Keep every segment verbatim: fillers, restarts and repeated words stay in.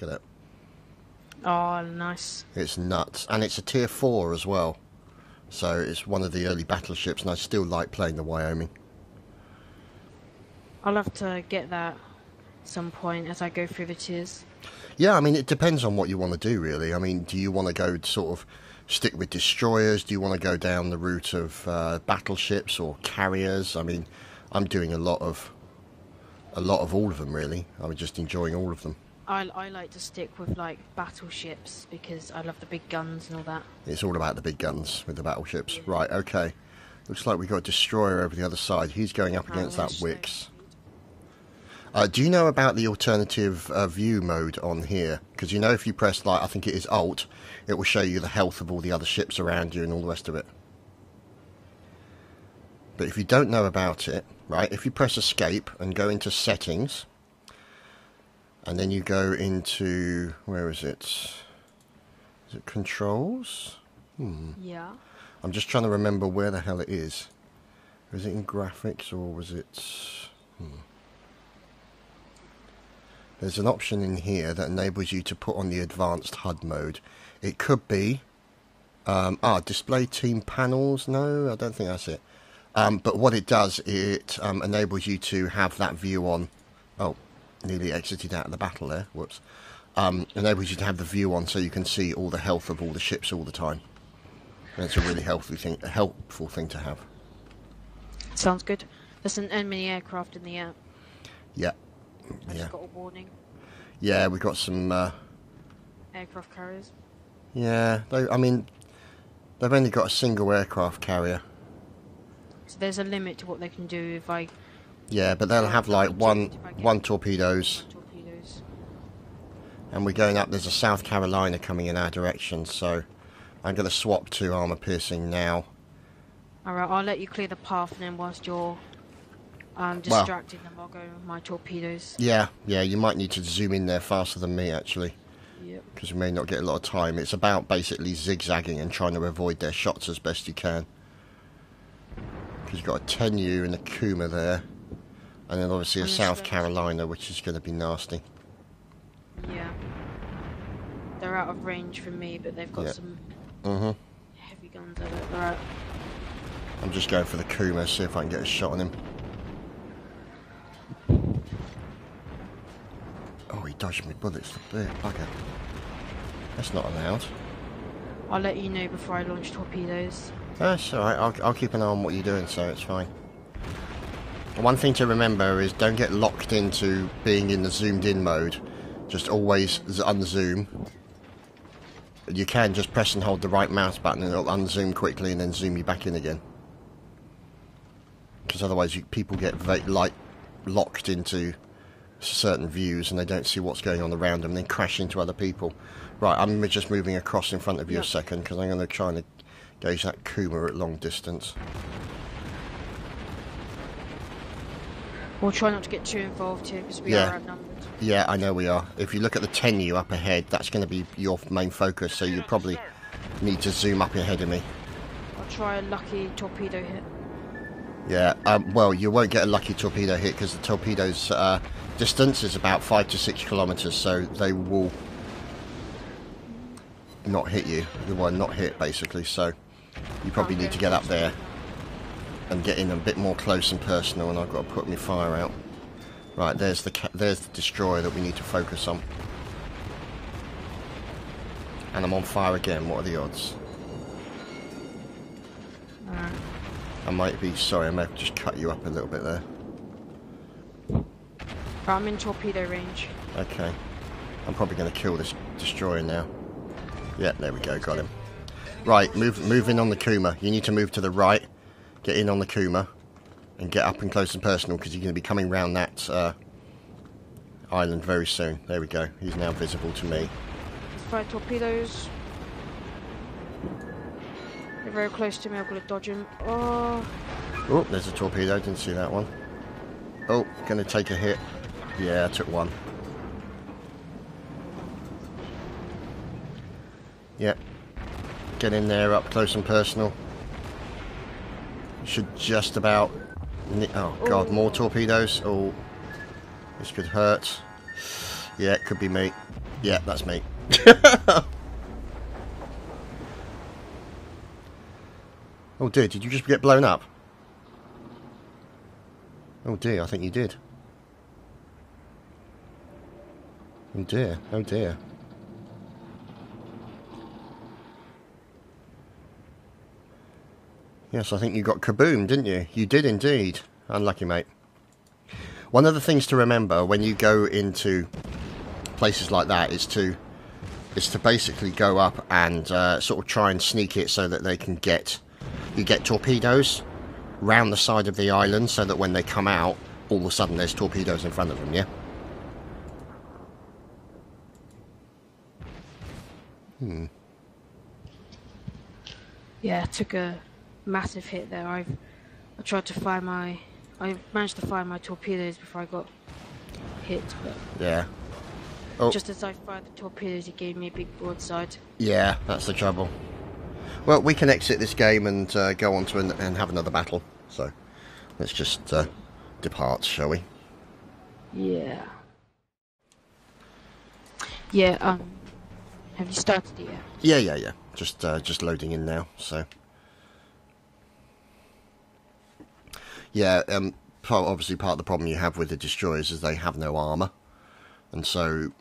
Look at it. Oh, nice. It's nuts. And it's a tier four as well. So it's one of the early battleships, and I still like playing the Wyoming. I'll have to get that at some point as I go through the tiers. Yeah, I mean, it depends on what you want to do, really. I mean, do you want to go sort of stick with destroyers? Do you want to go down the route of uh, battleships or carriers? I mean, I'm doing a lot of a lot of all of them, really. I'm just enjoying all of them. I, I like to stick with, like, battleships because I love the big guns and all that. It's all about the big guns with the battleships. Yeah. Right, okay. Looks like we've got a destroyer over the other side. He's going up against that Wix. Uh, do you know about the alternative uh, view mode on here? Because, you know, if you press, like, I think it is Alt, it will show you the health of all the other ships around you and all the rest of it. But if you don't know about it, right, if you press Escape and go into Settings... And then you go into, where is it? Is it controls? Hmm. Yeah. I'm just trying to remember where the hell it is. Was it in graphics or was it? Hmm. There's an option in here that enables you to put on the advanced H U D mode. It could be, um, ah, display team panels. No, I don't think that's it. Um, but what it does, it um, enables you to have that view on. Oh. Nearly exited out of the battle there, whoops. Um, enables you to have the view on so you can see all the health of all the ships all the time. And it's a really healthy thing, a helpful thing to have. Sounds good. There's an enemy aircraft in the air. Yeah. I yeah. just got a warning. Yeah, we've got some... Uh, aircraft carriers. Yeah, they, I mean, they've only got a single aircraft carrier. So there's a limit to what they can do if I... Yeah, but they'll have like one one torpedoes. torpedoes. And we're going up, there's a South Carolina coming in our direction, so I'm going to swap to armour piercing now. Alright, I'll let you clear the path, and then whilst you're um, distracting well, them, I'll go with my torpedoes. Yeah, yeah, you might need to zoom in there faster than me, actually. Yep. Because we may not get a lot of time. It's about basically zigzagging and trying to avoid their shots as best you can. Because you've got a Tenu and a Kuma there. And then obviously a South Carolina, which is going to be nasty. Yeah. They're out of range for me, but they've got yeah. some mm-hmm. heavy guns at it. Alright. I'm just going for the Kuma, see if I can get a shot on him. Oh, he dodged me bullets. There, bugger. That's not allowed. I'll let you know before I launch torpedoes. That's alright. I'll, I'll keep an eye on what you're doing, so it's fine. One thing to remember is don't get locked into being in the zoomed in mode. Just always unzoom. You can just press and hold the right mouse button and it'll unzoom quickly and then zoom you back in again. Because otherwise you, people get va like, locked into certain views and they don't see what's going on around them and they crash into other people. Right, I'm just moving across in front of you yep. a second because I'm going to try and engage that Kuma at long distance. We'll try not to get too involved here because we yeah. are outnumbered. Yeah, I know we are. If you look at the Tenu up ahead, that's going to be your main focus, so you probably need to zoom up ahead of me. I'll try a lucky torpedo hit. Yeah, um, well, you won't get a lucky torpedo hit because the torpedo's uh, distance is about five to six kilometres, so they will not hit you. They will not hit, basically, so you probably okay. need to get up there. I'm getting a bit more close and personal, and I've got to put my fire out. Right, there's the ca there's the destroyer that we need to focus on. And I'm on fire again. What are the odds? Right. I might be sorry. I may have just cut you up a little bit there. I'm in torpedo range. Okay, I'm probably going to kill this destroyer now. Yeah, there we go. Got him. Right, move move in on the Kuma. You need to move to the right. Get in on the Kuma and get up and close and personal because you're going to be coming round that uh, island very soon. There we go. He's now visible to me. Let's fire torpedoes. They're very close to me. I've got to dodge him. Oh. Oh, there's a torpedo. Didn't see that one. Oh, going to take a hit. Yeah, I took one. Yep. Get in there, up close and personal. Should just about... Oh, God, Ooh. more torpedoes. Oh, this could hurt. Yeah, it could be me. Yeah, that's me. Oh dear, did you just get blown up? Oh dear, I think you did. Oh dear, oh dear. Yes, I think you got kaboomed, didn't you? You did indeed. Unlucky, mate. One of the things to remember when you go into places like that is to is to basically go up and uh, sort of try and sneak it so that they can get you get torpedoes round the side of the island so that when they come out, all of a sudden there's torpedoes in front of them, yeah? Hmm. Yeah, I took a massive hit there. I've, I tried to fire my... I managed to fire my torpedoes before I got hit, but... Yeah. Oh. Just as I fired the torpedoes, he gave me a big broadside. Yeah, that's the trouble. Well, we can exit this game and uh, go on to an, and have another battle. So, let's just uh, depart, shall we? Yeah. Yeah, um... Have you started yet? Yeah, yeah, yeah. Just, uh, just loading in now, so... Yeah, um, obviously part of the problem you have with the destroyers is they have no armour. And so,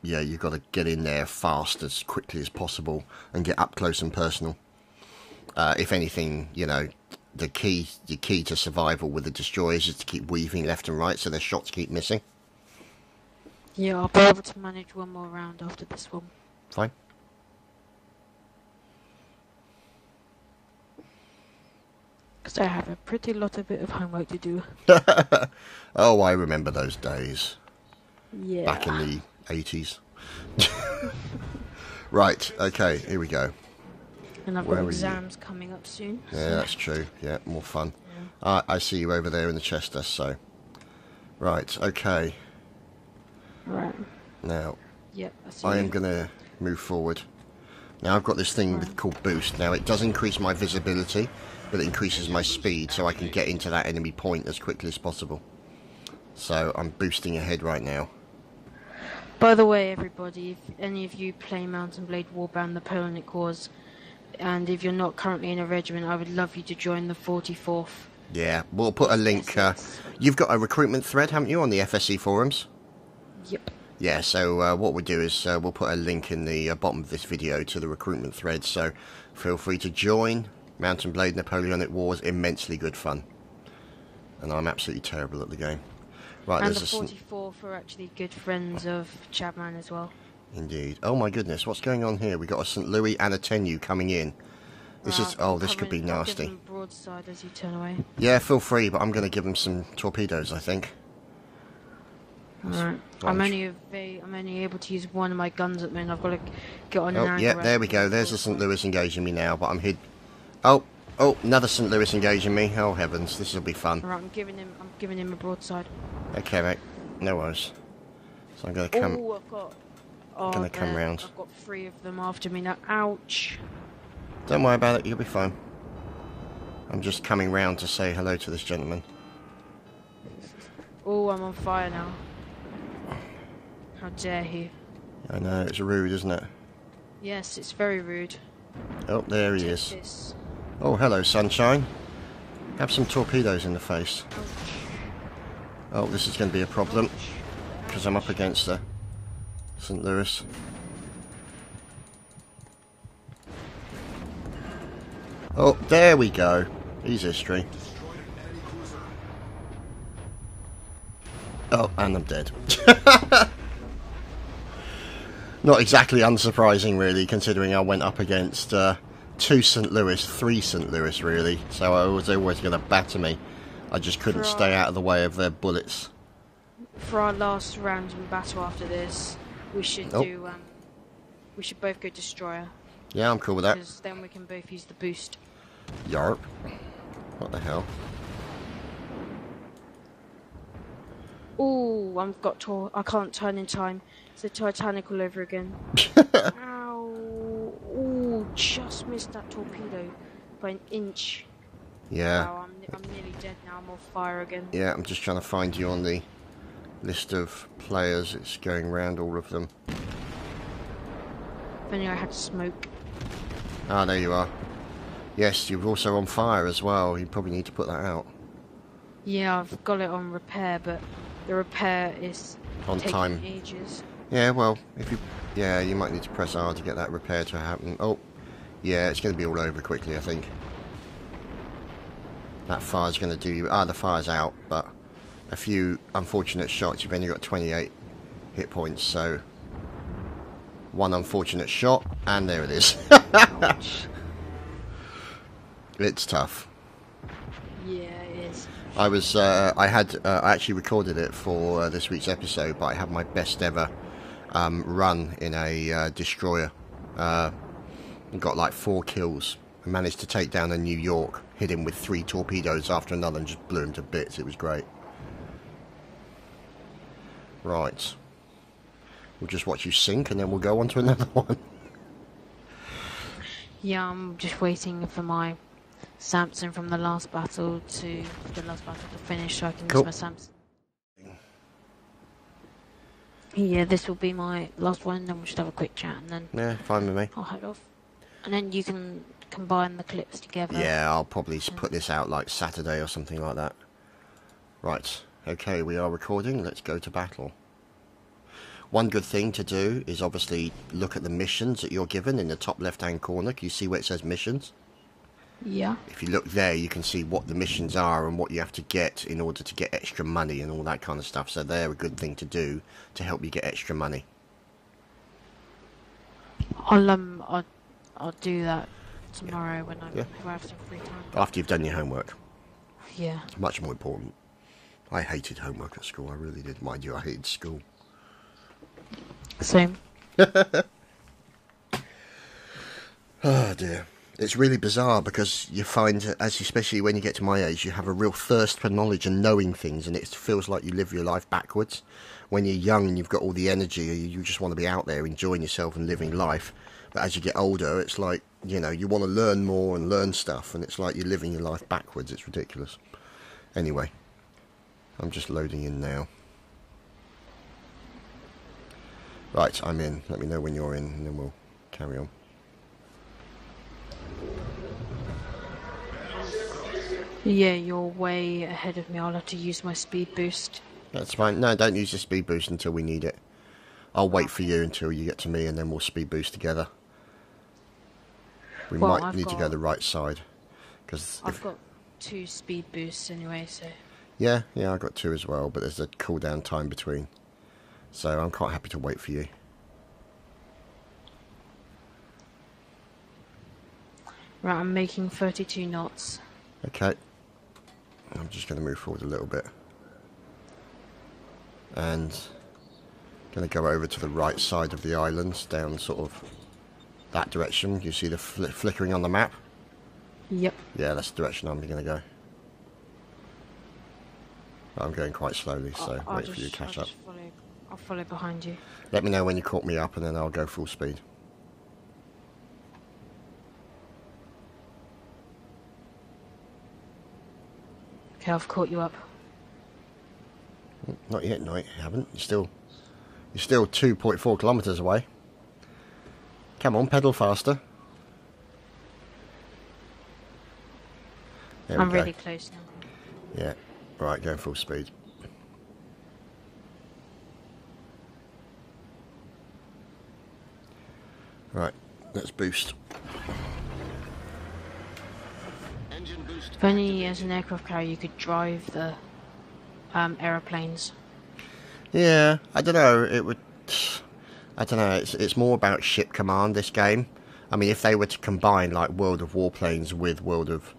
yeah, you've got to get in there fast as quickly as possible and get up close and personal. Uh, if anything, you know, the key the key to survival with the destroyers is to keep weaving left and right so their shots keep missing. Yeah, I'll be able to manage one more round after this one. Fine. Because I have a pretty lot of bit of homework to do. Oh, I remember those days. Yeah. Back in the eighties. Right, okay, here we go. And I've got exams coming up soon. Yeah, so. That's true. Yeah, more fun. Yeah. Ah, I see you over there in the Chester, so... Right, okay. Right. Now, yep, I, see I am going to move forward. Now, I've got this thing right. called Boost. Now, it does increase my visibility... But it increases my speed so I can get into that enemy point as quickly as possible. So I'm boosting ahead right now. By the way, everybody, if any of you play Mountain Blade Warband, the Polonic Wars, and if you're not currently in a regiment, I would love you to join the forty-fourth. Yeah, we'll put a link. Uh, you've got a recruitment thread, haven't you, on the F S C forums? Yep. Yeah, so uh, what we'll do is uh, we'll put a link in the uh, bottom of this video to the recruitment thread, so feel free to join. Mountain Blade, Napoleonic Wars, immensely good fun. And I'm absolutely terrible at the game. Right, and there's the forty-fourth are actually good friends of Chapman as well. Indeed. Oh my goodness, what's going on here? We've got a Saint Louis and a Tenu coming in. This uh, is oh, this could be nasty. Give them broadside as you turn away. Yeah, feel free, but I'm going to give them some torpedoes, I think. Alright. I'm only I'm only able to use one of my guns at the minute. I've got to get on. Oh, an yeah, there we go. There's the Saint Louis engaging me now, but I'm hid. Oh, oh, another Saint Louis engaging me. Oh heavens, this will be fun. Right, I'm giving him, I'm giving him a broadside. Okay, mate, no worries. So I'm gonna come. Ooh, I've got, oh, gonna come man. round. I've got three of them after me now. Ouch. Don't worry about it. You'll be fine. I'm just coming round to say hello to this gentleman. Oh, I'm on fire now. How dare he? I know it's rude, isn't it? Yes, it's very rude. Oh, there he Take is. This. Oh, hello, sunshine. Have some torpedoes in the face. Oh, this is going to be a problem because I'm up against the Saint Louis. Oh, there we go. He's history. Oh, and I'm dead. Not exactly unsurprising, really, considering I went up against uh, two Saint Louis, three Saint Louis, really. So I was always going to batter me. I just couldn't for stay our, out of the way of their bullets. For our last round in battle after this, we should oh. do. Um, we should both go destroyer. Yeah, I'm cool with that. Because then we can both use the boost. Yarp! What the hell? Ooh, I've got to. I can't turn in time. It's the Titanic all over again. Ow! Ooh, just missed that torpedo by an inch. Yeah. Wow, I'm, I'm nearly dead now. I'm on fire again. Yeah, I'm just trying to find you on the list of players. It's going round all of them. If only I had smoke. Ah, there you are. Yes, you're also on fire as well. You probably need to put that out. Yeah, I've got it on repair, but the repair is on taking time. Ages. Yeah, well, if you, yeah, you might need to press R to get that repair to happen. Oh, yeah, it's going to be all over quickly, I think. That fire's going to do you. Ah, the fire's out, but a few unfortunate shots. You've only got twenty-eight hit points, so one unfortunate shot, and there it is. It's tough. Yeah, it is. I was, uh, I had, uh, I actually recorded it for uh, this week's episode, but I had my best ever um, run in a uh, destroyer. Uh, got like four kills. I managed to take down a New York. Hit him with three torpedoes after another and just blew him to bits. It was great. Right. We'll just watch you sink and then we'll go on to another one. Yeah, I'm just waiting for my Samson from the last battle to the last battle to finish so I can cool. use my Samson. Yeah, this will be my last one, then we'll just have a quick chat and then yeah, fine with me. I'll head off. And then you can combine the clips together. Yeah, I'll probably yeah. put this out like Saturday or something like that. Right, okay, we are recording. Let's go to battle. One good thing to do is obviously look at the missions that you're given in the top left-hand corner. Can you see where it says missions? Yeah. If you look there, you can see what the missions are and what you have to get in order to get extra money and all that kind of stuff. So they're a good thing to do to help you get extra money. I'll, um, I'll, I'll do that. Tomorrow when I'm, yeah. I have some free time. After you've done your homework. Yeah. It's much more important. I hated homework at school. I really did. Mind you, I hated school. Same. Oh dear. It's really bizarre because you find, as especially when you get to my age, you have a real thirst for knowledge and knowing things, and it feels like you live your life backwards. When you're young and you've got all the energy, you just want to be out there enjoying yourself and living life. But as you get older, it's like, you know, you want to learn more and learn stuff, and it's like you're living your life backwards. It's ridiculous. Anyway, I'm just loading in now. Right, I'm in. Let me know when you're in, and then we'll carry on. Yeah, you're way ahead of me. I'll have to use my speed boost. That's fine. No, don't use your speed boost until we need it. I'll wait for you until you get to me, and then we'll speed boost together. We well, might I've need to go the right side. Cause I've if... got two speed boosts anyway, so... Yeah, yeah, I've got two as well, but there's a cooldown time between. So I'm quite happy to wait for you. Right, I'm making thirty-two knots. Okay. I'm just going to move forward a little bit. And going to go over to the right side of the island, down sort of... that direction. You see the fl flickering on the map? Yep. Yeah, that's the direction I'm going to go. I'm going quite slowly, so I'll, I'll wait just, for you to catch I'll up. Follow, I'll follow behind you. Let me know when you caught me up, and then I'll go full speed. Okay, I've caught you up. Not yet, no, you haven't. You're still, you're still two point four kilometres away. Come on, pedal faster. There I'm really close now. Yeah, right, going full speed. Right, let's boost. Engine boost. If only as an aircraft carrier you could drive the um, aeroplanes. Yeah, I don't know, it would... I don't know, it's, it's more about ship command, this game. I mean, if they were to combine, like, World of Warplanes with World of,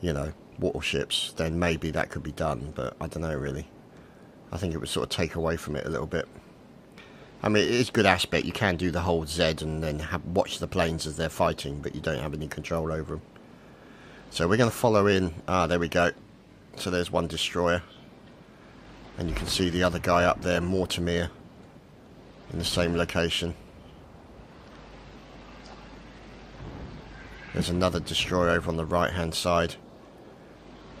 you know, warships, then maybe that could be done, but I don't know, really. I think it would sort of take away from it a little bit. I mean, it is a good aspect. You can do the whole Z and then have, watch the planes as they're fighting, but you don't have any control over them. So we're going to follow in. Ah, there we go. So there's one destroyer. And you can see the other guy up there, Mortimer. In the same location. There's another destroyer over on the right hand side.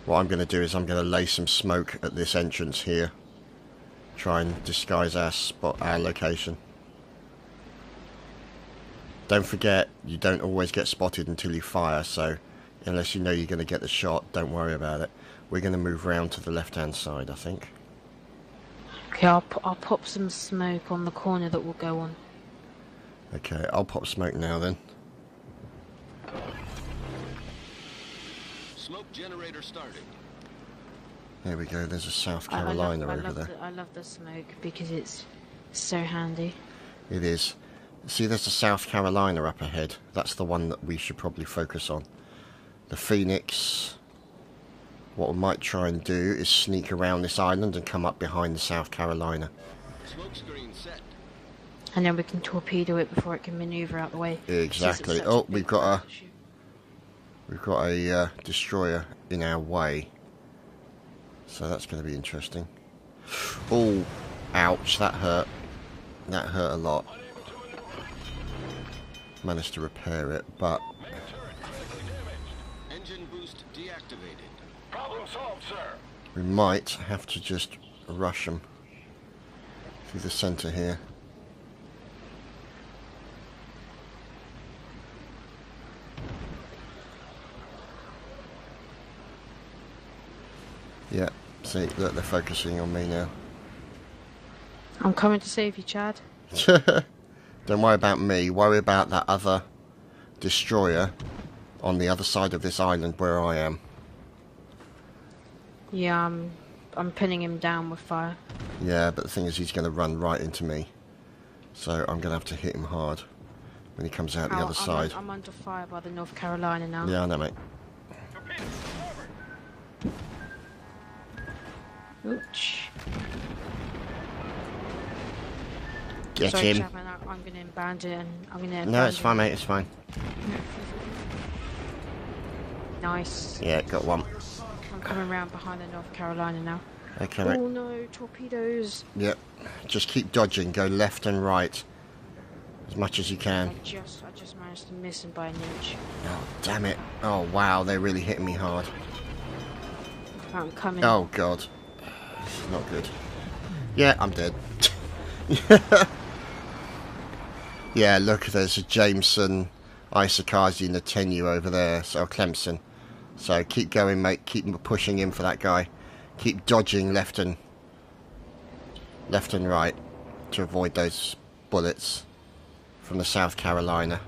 What I'm going to do is I'm going to lay some smoke at this entrance here. Try and disguise our spot, our location. Don't forget, you don't always get spotted until you fire, so unless you know you're going to get the shot, don't worry about it. We're going to move round to the left-hand side, I think. Okay, I'll, I'll pop some smoke on the corner that will go on. Okay, I'll pop smoke now then. Smoke generator started. There we go, there's a South Carolina I, I love, over I there. The, I love the smoke because it's so handy. It is. See, there's a South Carolina up ahead. That's the one that we should probably focus on. The Phoenix. What we might try and do is sneak around this island and come up behind the South Carolina. Smoke screen set. And then we can torpedo it before it can maneuver out the way. Exactly. Oh, we've got a we've got a uh, destroyer in our way. So that's going to be interesting. Oh, ouch! That hurt. That hurt a lot. Managed to repair it, but engine boost deactivated. Problem solved, sir. We might have to just rush them through the center here. Yeah, see, look, they're focusing on me now. I'm coming to save you, Chad. Don't worry about me, worry about that other destroyer on the other side of this island where I am. Yeah, I'm, I'm pinning him down with fire. Yeah, but the thing is he's going to run right into me. So I'm going to have to hit him hard when he comes out oh, the other I'm side. I'm under fire by the North Carolina now. Yeah, I know, mate. Ouch. Get Sorry, him. Chapman, I'm going to inbound it and I'm going to... No, it's fine, mate, it's fine. Nice. Yeah, got one. I'm coming round behind the North Carolina now. Okay, mate. Oh no, torpedoes. Yep. Just keep dodging. Go left and right as much as you can. I just, I just managed to miss him by an inch. Oh, damn it. Oh, wow, they're really hitting me hard. I'm coming. Oh, God. Not good. Yeah, I'm dead. Yeah, look, there's a Jameson, Isakazi and the Tenu over there, so Clemson. So keep going, mate. Keep pushing in for that guy. Keep dodging left and left and right to avoid those bullets from the South Carolina,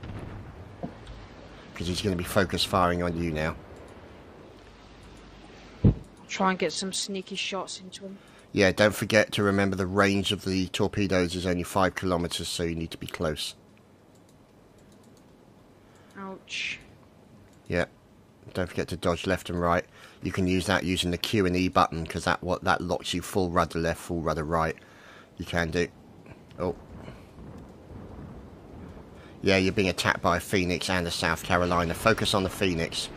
because he's going to be focus firing on you now. Try and get some sneaky shots into him. Yeah, don't forget to remember the range of the torpedoes is only five kilometers, so you need to be close. Ouch. Yeah. Don't forget to dodge left and right. You can use that using the Q and E button, because that what that locks you full rudder left, full rudder right. You can do. Oh. Yeah, you're being attacked by a Phoenix and a South Carolina. Focus on the Phoenix.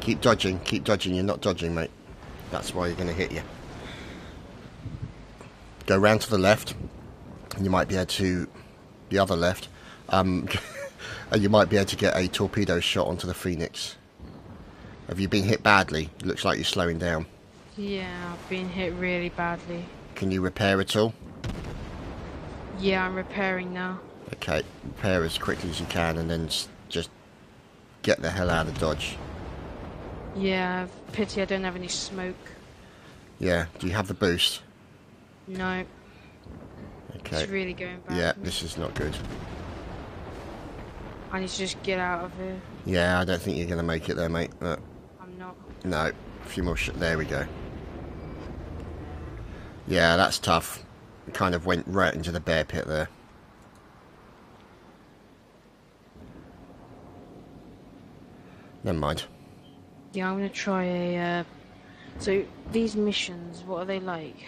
Keep dodging, keep dodging. You're not dodging, mate. That's why you're going to hit you. Go round to the left. And you might be able to... The other left. Um, and you might be able to get a torpedo shot onto the Phoenix. Have you been hit badly? It looks like you're slowing down. Yeah, I've been hit really badly. Can you repair at all? Yeah, I'm repairing now. Okay, repair as quickly as you can and then just get the hell out of Dodge. Yeah, pity I don't have any smoke. Yeah, do you have the boost? No. Okay. It's really going bad. Yeah, this is not good. I need to just get out of here. Yeah, I don't think you're going to make it there, mate. No. I'm not. No, a few more sh- There we go. Yeah, that's tough. It kind of went right into the bear pit there. Never mind. Yeah, I'm going to try a... Uh... So, these missions, what are they like?